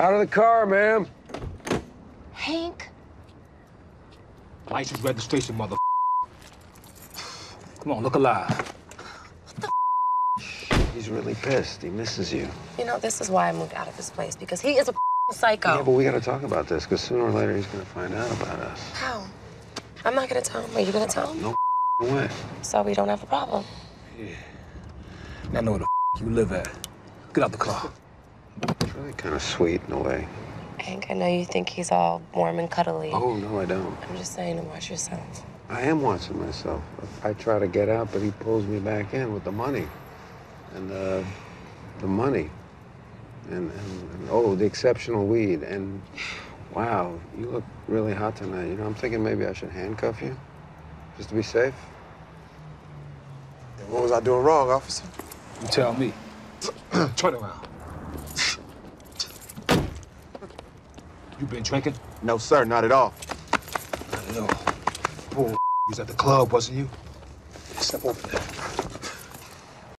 Out of the car, ma'am. Hank. License registration, mother. Come on, look alive. What the? He's really pissed. He misses you. You know, this is why I moved out of this place, because he is a psycho. Yeah, but we gotta talk about this, because sooner or later he's gonna find out about us. How? I'm not gonna tell him. Are you gonna tell him? No way. So we don't have a problem. Yeah. Now I know where the you live at. Get out the car. It's really kind of sweet in a way. Hank, I know you think he's all warm and cuddly. Oh, no, I don't. I'm just saying to watch yourself. I am watching myself. I try to get out, but he pulls me back in with the money. And the money. And oh, the exceptional weed. And wow, you look really hot tonight. You know, I'm thinking maybe I should handcuff you, just to be safe. Yeah, what was I doing wrong, officer? You tell me. Turn around. You been drinking? No, sir, not at all. Not at all. Bull, you was at the club, wasn't you? Step over there.